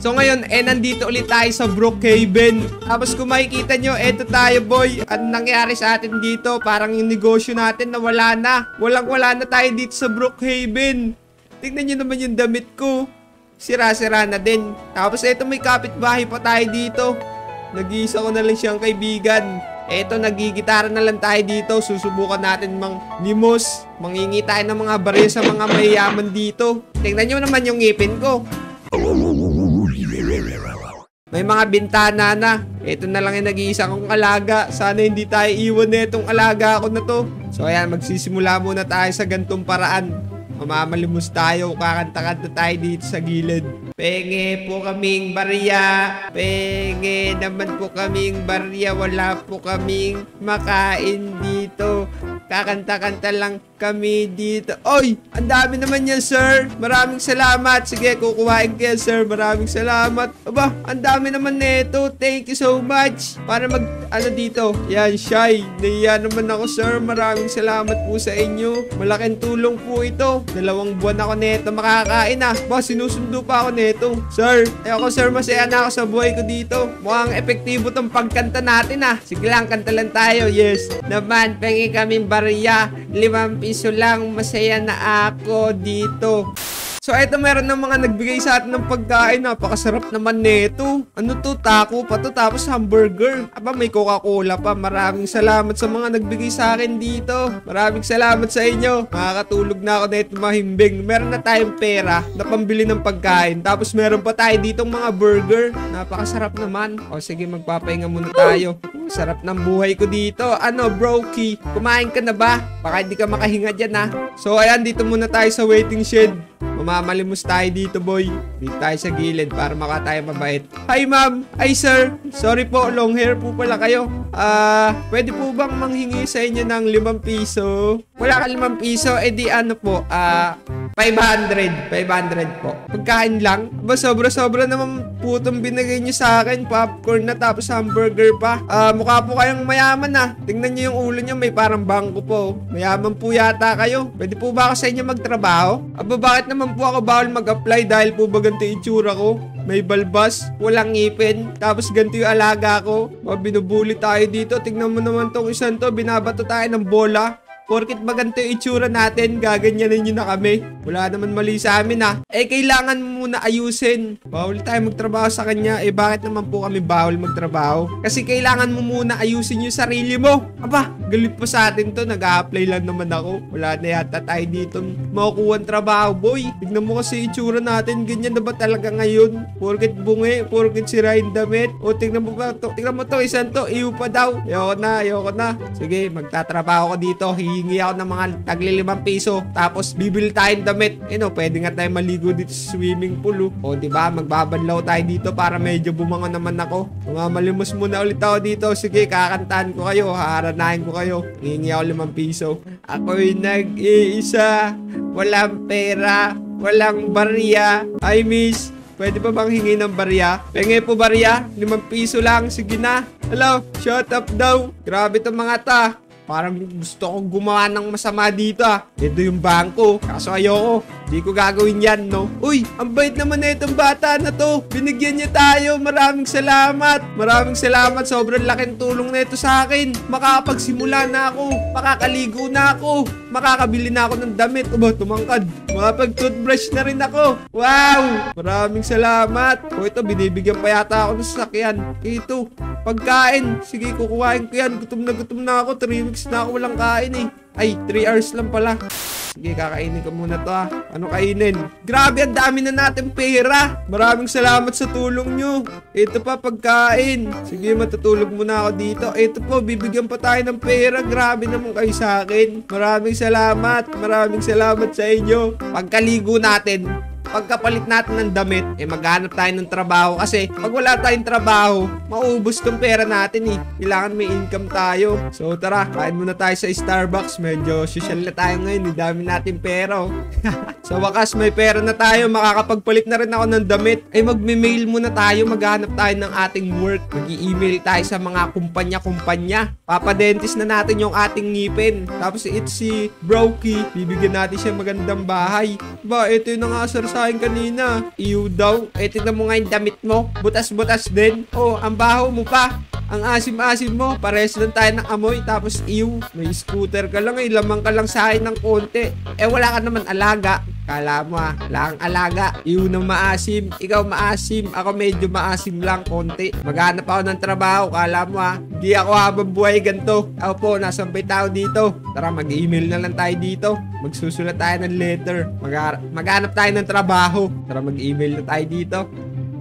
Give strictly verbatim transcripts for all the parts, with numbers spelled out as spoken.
So ngayon, eh nandito ulit tayo sa Brookhaven. Tapos kung makikita nyo, eto tayo boy. Anong nangyari sa atin dito? Parang yung negosyo natin nawala na. Walang wala na tayo dito sa Brookhaven. Tignan nyo naman yung damit ko. Sira-sira na din. Tapos eto may kapitbahay pa tayo dito. Nag-iisa ko na lang siyang kaibigan. Eto, nagigitara na lang tayo dito. Susubukan natin mang limos. Mangingi tayo ng mga baril sa mga mayayaman dito. Tignan nyo naman yung ngipin ko. May mga bintana na. Ito na lang yung nag-iisa kong alaga. Sana hindi tayo iwan na itong alaga ako na to. So ayan, magsisimula muna tayo sa gantong paraan. Mamamalimos tayo. Kakanta-kanta tayo dito sa gilid. Penge po kaming barya. Penge naman po kaming barya. Wala po kaming makain dito. Kakanta-kanta lang kami dito. Oy! Ang dami naman yan, sir. Maraming salamat. Sige, kukuhain kayo, sir. Maraming salamat. Aba, ang dami naman nito. Thank you so much. Para mag, ano dito? Yan, shy. Naiya naman ako, sir. Maraming salamat po sa inyo. Malaking tulong po ito. Dalawang buwan ako nito makakain, ah. Ba, sinusundo pa ako nito. Sir, ayoko, sir. Masaya na ako sa buhay ko dito. Mukhang epektibo tong pagkanta natin, ah. Sige lang, kanta lang tayo. Yes. Naman, pengi kaming barya. Limang piso lang. Masaya na ako dito. So, eto meron ng mga nagbigay sa atin ng pagkain. Napakasarap naman neto. Ano to? Taco pa to. Tapos hamburger. Aba, may Coca-Cola pa. Maraming salamat sa mga nagbigay sa akin dito. Maraming salamat sa inyo. Makakatulog na ako neto mahimbing. Meron na tayong pera na pambili ng pagkain. Tapos meron pa tayo ditong mga burger. Napakasarap naman. O sige, magpapahinga muna tayo. Sarap ng buhay ko dito. Ano, Brokey? Kumain ka na ba? Baka hindi ka makahinga dyan, ha? So, ayan. Dito muna tayo sa waiting shed. Mamamalimos tayo dito, boy. Dito tayo sa gilid para maka tayo mabait. Hi, ma'am. Hi, sir. Sorry po, long hair po pala kayo. Ah, uh, pwede po bang manghingi sa inyo ng limang piso? Wala ka limang piso, edi ano po, ah, uh, five hundred. five hundred po. Pagkain lang. Ba, sobra-sobra naman po itong binigay nyo sa akin. Popcorn na, tapos hamburger pa. Ah, uh, mukha po kayong mayaman, ah. Tingnan nyo yung ulo nyo, may parang bangko po. Mayaman po yata kayo. Pwede po ba ako sa inyo magtrabaho? Aba, bakit naman po ako bawal mag-apply dahil po ba ganito yung itsura ko? May balbas, walang ngipin, tapos ganito yung alaga ko. Binubuli tayo dito. Tignan mo naman tong isang to, binabato tayo ng bola. Porkit ba ganito yung itsura natin, gaganyanin nyo na kami. Wala naman mali sa amin, ha. Eh, kailangan mo muna ayusin. Bawal tayo magtrabaho sa kanya. Eh, bakit naman po kami bawal magtrabaho? Kasi kailangan mo muna ayusin yung sarili mo. Aba, galit pa sa atin to. Nag-a-apply lang naman ako. Wala na yata tayo dito makukuha ng trabaho, boy. Tignan mo kasi itsura natin. Ganyan na ba talaga ngayon? Porkit bungi, porkit sira yung damit. O, tignan mo ba to? Tignan mo to, isang to. Iyo pa daw. Ayoko na, ayoko na. Sige, magtatrabaho ko dito. Hingi ako ng mga taglilimang piso. Tapos, bibili tayo ng damit. Eh no, pwede nga tayo maligo dito sa swimming pool. Oh. O, diba? Magbabadlaw tayo dito para medyo bumango naman ako. Mamalimus muna ulit ako dito. Sige, kakantaan ko kayo. Haaranahin ko kayo. Hingi ako limang piso. Ako'y nag-iisa. Walang pera. Walang barya. Ay, miss. Pwede pa bang hingi ng barya? Penge po barya? Limang piso lang. Sige na. Hello? Shut up daw. Grabe itong mga ta. Parang gusto kong gumawa ng masama dito, ah. Ito yung bangko. Kaso ayoko. Di ko gagawin yan, no? Uy, ang bait naman na itong bata na to. Binigyan niya tayo. Maraming salamat. Maraming salamat. Sobrang laking tulong na ito sa akin. Makakapagsimula na ako. Makakaligo na ako. Makakabili na ako ng damit. Uba, tumangkad. Makapag-toothbrush na rin ako. Wow! Maraming salamat. O, ito, binibigyan pa yata ako ng sasakyan. Ito, pagkain. Sige, kukuhain ko yan. Gutom na gutom na ako. Three weeks na ako walang kain, eh. Ay, three hours lang pala. Sige, kakainin ko muna to, ha. Ano kainin? Grabe, ang dami na natin pera. Maraming salamat sa tulong nyo. Ito pa, pagkain. Sige, matutulog muna ako dito. Ito po, bibigyan pa tayo ng pera. Grabe naman kayo sa akin. Maraming salamat. Maraming salamat sa inyo. Pagkaligo natin, pagkapalit natin ng damit, eh maghanap tayo ng trabaho. Kasi pag wala tayong trabaho, maubos tong pera natin, eh. Kailangan may income tayo. So tara, kain muna tayo sa Starbucks. Medyo social na tayo ngayon, eh. Dami natin pera, oh. Sa wakas, may pera na tayo. Makakapagpalit na rin ako ng damit. Eh magme-mail muna tayo. Maghanap tayo ng ating work. Mag-i-email tayo sa mga kumpanya-kumpanya. Papadentist na natin yung ating ngipin. Tapos it's si Brokey. Bibigyan natin siya magandang bahay. Ba, ito yung nangasar sa akin kanina. Iyo daw. Eh, tignan mo nga yung damit mo. Butas-butas din. Oh, ang baho mo pa. Ang asim-asim mo. Parehas lang tayo ng amoy. Tapos, iyo. May scooter ka lang. Eh, lamang ka lang sa akin ng konti. Eh, wala ka naman alaga. Kala mo ah, lang alaga. Yun ang maasim. Ikaw maasim. Ako medyo maasim lang, konti. Maghanap ako ng trabaho. Kala mo ah, di ako habang buhay ganito. Ako po, nasampay tao dito. Tara, mag-email na lang tayo dito. Magsusulat tayo ng letter. Mag maghanap tayo ng trabaho. Tara, mag-email na tayo dito.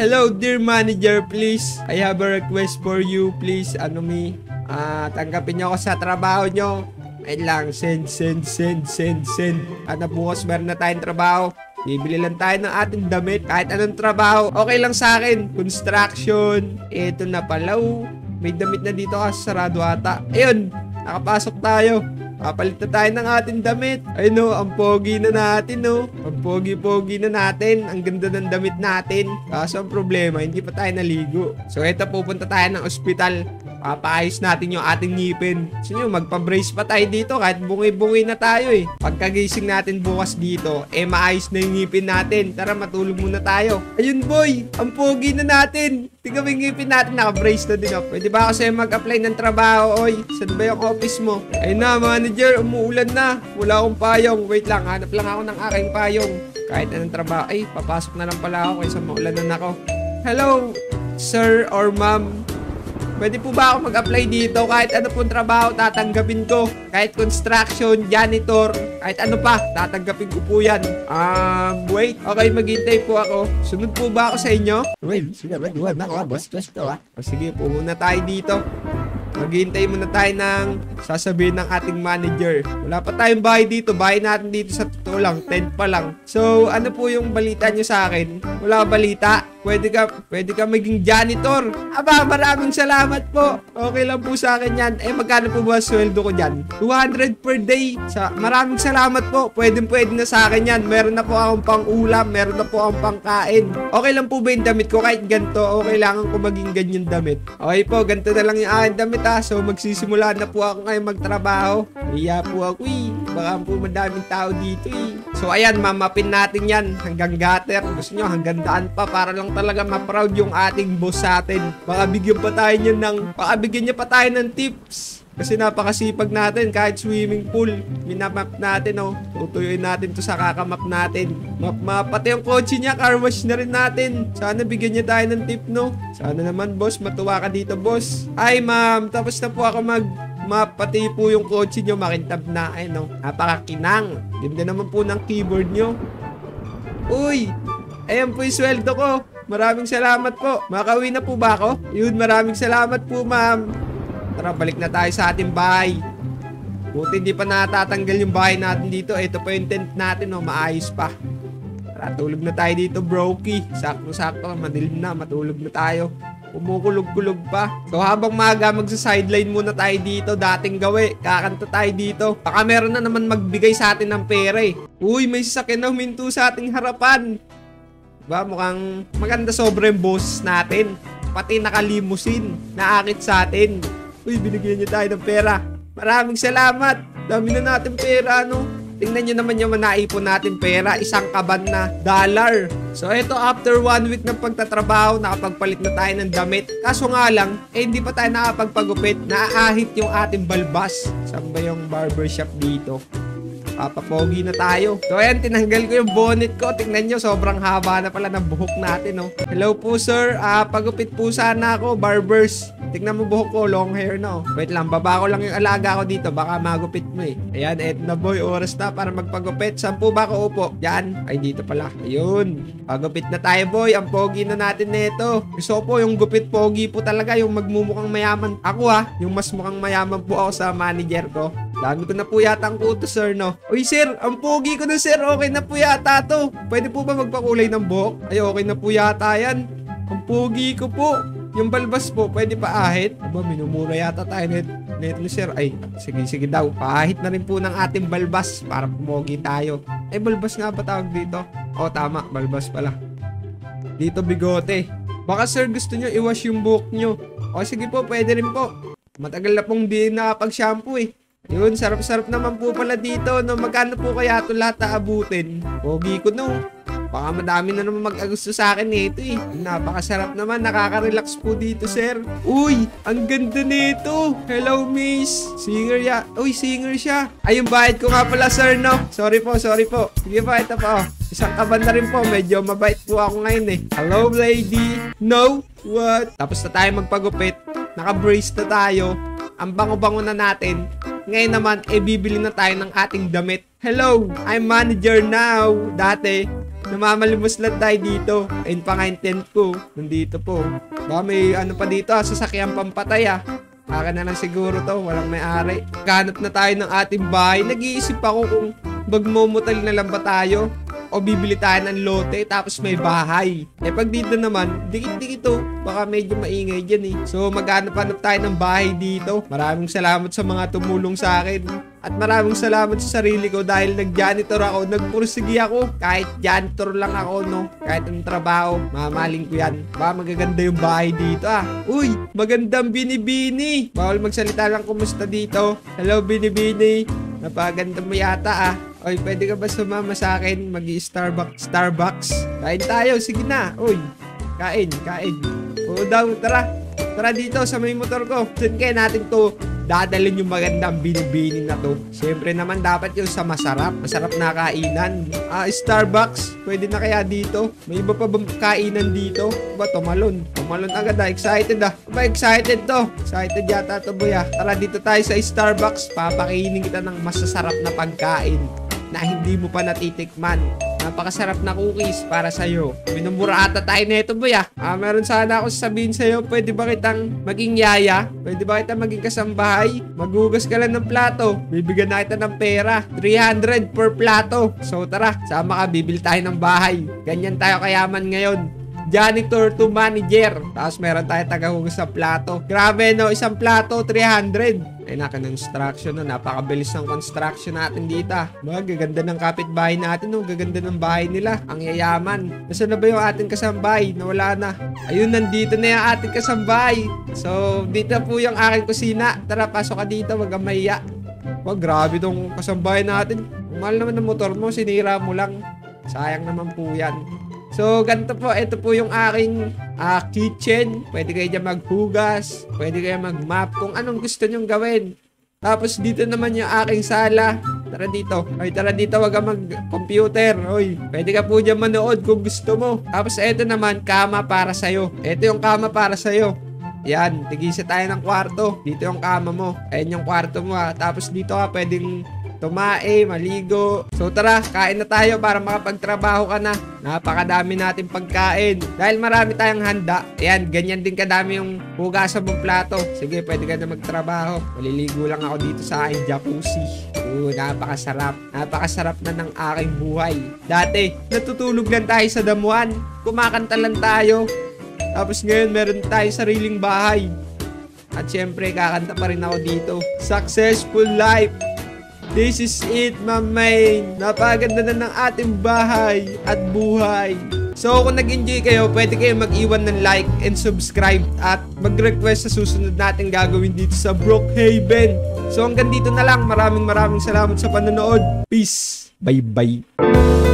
Hello, dear manager, please. I have a request for you, please. Ano mi? Ah, tanggapin niyo ako sa trabaho niyo. Ayun lang, send, send, send, send, send. At nabukas, meron na tayong trabaho. Bibili lang tayo ng ating damit. Kahit anong trabaho, okay lang sa akin. Construction. Eto na pala, oh. May damit na dito kasi sarado ata. Ayun, nakapasok tayo. Papalit na tayo ng ating damit. Ayun, oh, ang pogi na natin, oh. Ang pogi-pogi na natin. Ang ganda ng damit natin. Kaso ang problema, hindi pa tayo naligo. So, eto, pupunta tayo ng ospital. Papaayos natin yung ating ngipin. So yun, magpa-brace pa tayo dito kahit bungi-bungi na tayo eh. Pagkagising natin bukas dito, eh maayos na yung ngipin natin. Tara, matulog muna tayo. Ayun boy, ang pogi na natin. Tingnan mo yung ngipin natin, naka-brace na din. Pwede ba kasi mag-apply ng trabaho, oy? Saan ba yung office mo? Ayun na, manager, umuulan na. Wala akong payong. Wait lang, hanap lang ako ng aking payong. Kahit anong trabaho, ay, papasok na lang pala ako kaysa maulanan ako. Hello, sir or ma'am. Pwede po ba ako mag-apply dito? Kahit ano pong trabaho, tatanggapin ko. Kahit construction, janitor, kahit ano pa, tatanggapin ko po yan. Um, wait. Okay, maghintay po ako. Sunod po ba ako sa inyo? Wait, sige, wait, wait, boss. Sige, po muna tayo dito. Maghintay muna tayo ng sasabihin ng ating manager. Wala pa tayong bahay dito. Bahay natin dito sa totoo lang. Tent pa lang. So, ano po yung balita nyo sa akin? Wala balita? Pwede ka, pwede ka maging janitor. Aba, maraming salamat po. Okay lang po sa akin yan. Eh, magkano po ba sweldo ko dyan? two hundred per day. Sa, maraming salamat po. Pwede, pwede na sa akin yan. Meron na po akong pang ulam. Meron na po akong pangkain. Okay lang po ba yung damit ko? Kahit ganito, o kailangan ko maging ganyan damit. Okay po, ganito na lang yung aking damit ha. So, magsisimula na po ako ngayon magtrabaho. Iya po ako eh. Baka po madaming tao dito eh. So, ayan, mamapin natin yan. Hanggang gutter. Gusto nyo, hanggang daan pa para lang talaga ma-proud yung ating boss sa atin. Baka bigyan pa tayo niya ng baka bigyan niya pa tayo ng tips. Kasi napakasipag natin kahit swimming pool. Minamap natin oh. Tutuyuin natin to sa kakamap natin. Map-map pati yung kotse niya, car wash na rin natin. Sana bigyan niya tayo ng tip no. Sana naman boss, matuwa ka dito boss. Ay ma'am, tapos na po ako mag map pati po yung kotse niyo makintab na ay no. Napakakinang. Ganda naman po ng keyboard niyo. Uy, ayan po yung sweldo ko. Maraming salamat po. Makauwi na po ba ako? Yun, maraming salamat po, ma'am. Tara, balik na tayo sa ating bahay. Buti hindi pa natatanggal yung bahay natin dito. Ito pa yung tent natin, oh. Maayos pa. Tara, tulog na tayo dito, brokey. Sakto-sakto, madilim na. Matulog na tayo. Kumukulog-kulog pa. So, habang maga, magsa-sideline muna tayo dito. Dating gawi. Kakanta tayo dito. Baka meron na naman magbigay sa atin ng pera, eh. Uy, may sasakyan na huminto sa ating harapan. Ba, mukhang maganda sobrang boss natin. Pati nakalimusin. Naakit sa atin. Uy, binigyan niya tayo ng pera. Maraming salamat. Dami na natin pera, no? Tingnan niyo naman yung manaipon natin pera. Isang kaban na dollar. So, eto, after one week ng pagtatrabaho, nakapagpalit na tayo ng damit. Kaso nga lang, eh, hindi pa tayo nakapagpagupit. Naaahit yung ating balbas. Saan ba yung barbershop dito? Papapogi na tayo. So, ayan, tinanggal ko yung bonnet ko. Tingnan nyo, sobrang haba na pala ng buhok natin, oh. Hello po, sir. Ah, pagupit po sana ako, barbers. Tingnan mo buhok ko, long hair na, oh. Wait lang, baba ko lang yung alaga ko dito. Baka magupit mo, eh. Ayan, eto na, boy. Oras na para magpagupit. Saan po ba ako upo? Yan. Ay, dito pala. Ayun. Pagupit na tayo, boy. Ang pogi na natin nito. Gusto ko po, yung gupit pogi po talaga. Yung magmumukhang mayaman. Ako, ah. Yung mas mukhang mayaman po ako sa manager ko. Lagi ko na po yata ang kuto, sir, no? Uy, sir, ang pogi ko na, sir. Okay na po yata to. Pwede po ba magpakulay ng buhok? Ay, okay na po yata yan. Ang pogi ko po. Yung balbas po, pwede pa ahit. Aba, minumura yata tayo net, net ni sir. Ay, sige, sige daw. Paahit na rin po ng ating balbas para pumogi tayo. Ay, balbas nga ba tawag dito? O, tama. Balbas pala. Dito, bigote. Baka, sir, gusto nyo iwash yung buhok nyo. O, sige po, pwede rin po. Matagal na pong di nakapag-shampoo, eh. Yun, sarap-sarap naman po pala dito, no? Magkano po kaya ito lahat aabutin? Pogi ko, no? Baka madami na naman mag-agusto sa akin nito eh. Napakasarap naman. Nakaka-relax po dito, sir. Uy, ang ganda nito. Hello, miss. Singer ya. Uy, singer siya. Ay, yung bahit ko nga pala, sir, no? Sorry po, sorry po. Sige po, ito po. Isang kaban na rin po. Medyo mabait po ako ngayon eh. Hello, lady. No? What? Tapos na tayo magpagupit. Naka-brace na tayo. Ang bango-bango na natin. Ngayon naman, eh, bibili na tayo ng ating damit. Hello, I'm manager now. Dati, namamalimos lang tayo dito. Ayun pa nga yung tent ko. Nandito po. Baka may ano pa dito ah, sasakyang pampatay ah. Akin na lang siguro to, walang may-ari. Kanap na tayo ng ating bahay. Nag-iisip ako kung magmomotel na lang ba tayo. O bibili tayo ng lote, tapos may bahay. Eh, pag dito naman, dikit-dikit to. Baka medyo maingay dyan eh. So, maghanap-hanap tayo ng bahay dito. Maraming salamat sa mga tumulong sa akin. At maraming salamat sa sarili ko dahil nag-janitor ako. Nagpursigi ako. Kahit janitor lang ako, no? Kahit ang trabaho, mamaling ko yan. Baka magaganda yung bahay dito ah. Uy, magandang binibini. Bawal magsalita lang kumusta dito. Hello, binibini. Napaganda mo yata ah. Oy, pwede ka ba sumama sa akin? Mag-i-Starbucks, Starbucks. Kain tayo, sige na. Oy, kain, kain. Oo daw, tara. Tara dito sa may motor ko. Saan kaya natin to dadalhin yung magandang binibini na to? Siyempre naman dapat yung sa masarap. Masarap na kainan. Ah, Starbucks, pwede na kaya dito? May iba pa bang kainan dito? Ba, tumalon. Tumalon agad ah, excited ah. Ba, excited to. Excited yata to, boy ah. Tara dito tayo sa Starbucks. Papakainin kita ng masasarap na pagkain na hindi mo pa natitikman. Napakasarap na cookies para sa'yo. Minumura ata tayo na ito, boy, ah. ah. Meron sana ako sasabihin sa'yo, pwede ba kitang maging yaya? Pwede ba kitang maging kasambahay? Maghugas ka lang ng plato. Bibigyan na kita ng pera. three hundred per plato. So tara, sama ka, bibili tayo ng bahay. Ganyan tayo kayaman ngayon. Janitor to manager. Tapos meron tayo tagahugas sa plato. Grabe, no? Isang plato, three hundred. Ay, naka-construction na. Napakabilis ng construction natin dito. Magaganda ng kapitbahay natin. Ang gaganda ng bahay nila. Ang yayaman. Nasaan na ba yung ating kasambahay? Nawala na. Ayun, nandito na yung ating kasambahay. So, dito po yung aking kusina. Tara, pasok ka dito. Wag kang mahiya. Wag, grabe tong kasambahay natin. Mahal naman ng motor mo. Sinira mo lang. Sayang naman po yan. So, ganito po. Ito po yung aking uh, kitchen. Pwede kayo dyan maghugas. Pwede kayo mag-map kung anong gusto nyong gawin. Tapos, dito naman yung aking sala. Tara dito. Ay, tara dito. Huwag ka mag-computer. Oy, pwede ka po dyan manood kung gusto mo. Tapos, ito naman, kama para sa'yo. Ito yung kama para sa'yo. Yan. Tigisa tayo ng kwarto. Dito yung kama mo. Ayan yung kwarto mo ha. Tapos, dito ka pwedeng tumae, maligo. So tara, kain na tayo para makapagtrabaho ka na. Napakadami natin pagkain. Dahil marami tayong handa. Ayan, ganyan din kadami yung hugasan mong plato. Sige, pwede ka na magtrabaho. Maliligo lang ako dito sa aking jacuzzi. Oo, napakasarap. Napakasarap na ng aking buhay. Dati, natutulog lang tayo sa damuhan. Kumakanta lang tayo. Tapos ngayon, meron tayo sariling bahay. At syempre, kakanta pa rin ako dito. Successful life. This is it, my man. Napaganda na ng ating bahay at buhay. So, kung nag-enjoy kayo, pwede kayo mag-iwan ng like and subscribe at mag-request sa susunod natin gagawin dito sa Brookhaven. So, hanggang dito na lang. Maraming maraming salamat sa panonood. Peace. Bye-bye.